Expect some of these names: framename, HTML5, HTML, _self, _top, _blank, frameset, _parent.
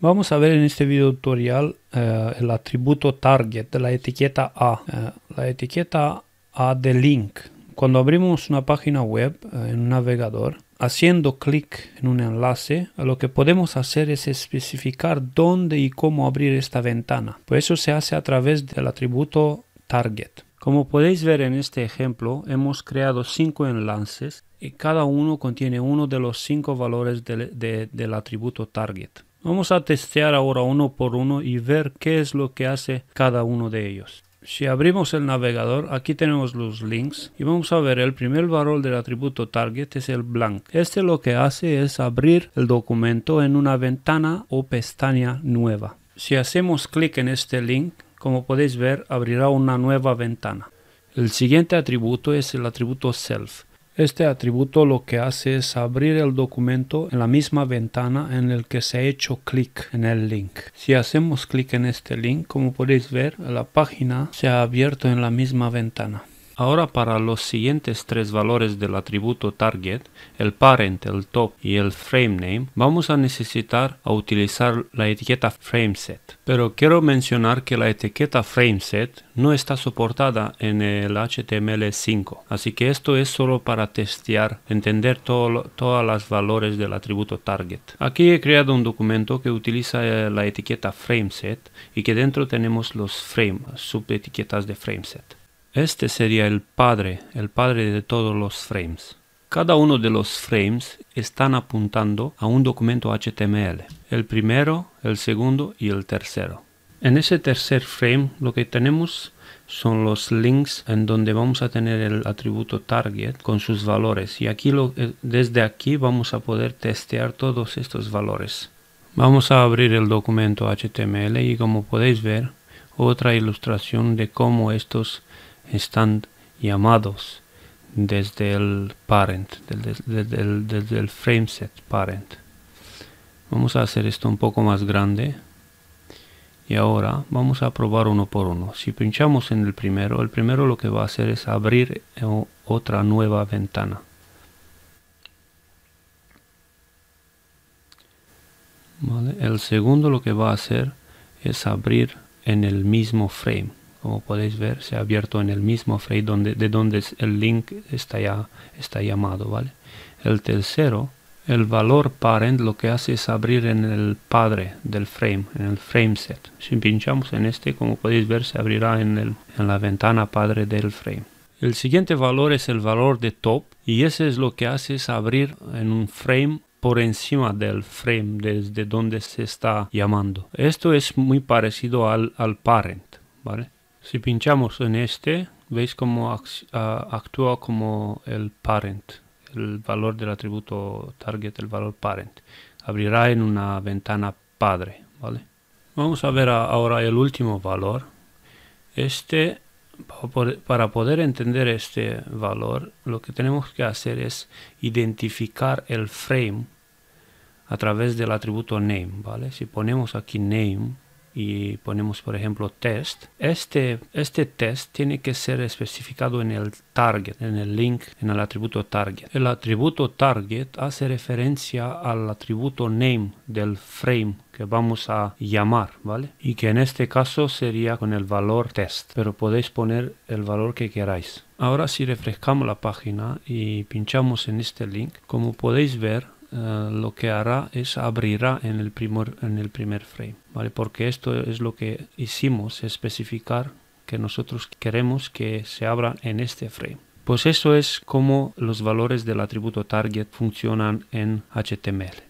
Vamos a ver en este video tutorial el atributo target de la etiqueta A, de link. Cuando abrimos una página web en un navegador, haciendo clic en un enlace, lo que podemos hacer es especificar dónde y cómo abrir esta ventana. Pues eso se hace a través del atributo target. Como podéis ver en este ejemplo, hemos creado 5 enlaces y cada uno contiene uno de los 5 valores del atributo target. Vamos a testear ahora uno por uno y ver qué es lo que hace cada uno de ellos. Si abrimos el navegador, aquí tenemos los links y vamos a ver el primer valor del atributo target es el blank. Este lo que hace es abrir el documento en una ventana o pestaña nueva. Si hacemos clic en este link, como podéis ver, abrirá una nueva ventana. El siguiente atributo es el atributo self. Este atributo lo que hace es abrir el documento en la misma ventana en el que se ha hecho clic en el link. Si hacemos clic en este link, como podéis ver, la página se ha abierto en la misma ventana. Ahora para los siguientes 3 valores del atributo target, el parent, el top y el frame name, vamos a necesitar utilizar la etiqueta frameset. Pero quiero mencionar que la etiqueta frameset no está soportada en el HTML5, así que esto es solo para testear, entender todas las valores del atributo target. Aquí he creado un documento que utiliza la etiqueta frameset y que dentro tenemos los frame, subetiquetas de frameset. Este sería el padre de todos los frames. Cada uno de los frames están apuntando a un documento HTML. El primero, el segundo y el tercero. En ese tercer frame lo que tenemos son los links en donde vamos a tener el atributo target con sus valores. Y aquí desde aquí vamos a poder testear todos estos valores. Vamos a abrir el documento HTML y como podéis ver, otra ilustración de cómo estos están llamados desde el parent, desde el frameset parent. Vamos a hacer esto un poco más grande y ahora vamos a probar uno por uno. Si pinchamos en el primero lo que va a hacer es abrir otra nueva ventana. ¿Vale? El segundo lo que va a hacer es abrir en el mismo frame. Como podéis ver, se ha abierto en el mismo frame de donde el link está llamado, ¿vale? El tercero, el valor parent, lo que hace es abrir en el padre del frame, en el frameset. Si pinchamos en este, como podéis ver, se abrirá en la ventana padre del frame. El siguiente valor es el valor de top y ese es lo que hace es abrir en un frame por encima del frame desde donde se está llamando. Esto es muy parecido al parent, ¿vale? Si pinchamos en este, veis cómo actúa como el parent, el valor del atributo target, el valor parent. Abrirá en una ventana padre, ¿vale? Vamos a ver ahora el último valor. Para poder entender este valor, lo que tenemos que hacer es identificar el frame a través del atributo name, ¿vale? Si ponemos aquí name, y ponemos por ejemplo test, este test tiene que ser especificado en el target, en el link, en el atributo target. El atributo target hace referencia al atributo name del frame que vamos a llamar, ¿vale? Y que en este caso sería con el valor test, pero podéis poner el valor que queráis. Ahora si refrescamos la página y pinchamos en este link, como podéis ver, lo que hará es abrirá en el primer frame, ¿vale? Porque esto es lo que hicimos, especificar que nosotros queremos que se abra en este frame. Pues eso es como los valores del atributo target funcionan en HTML.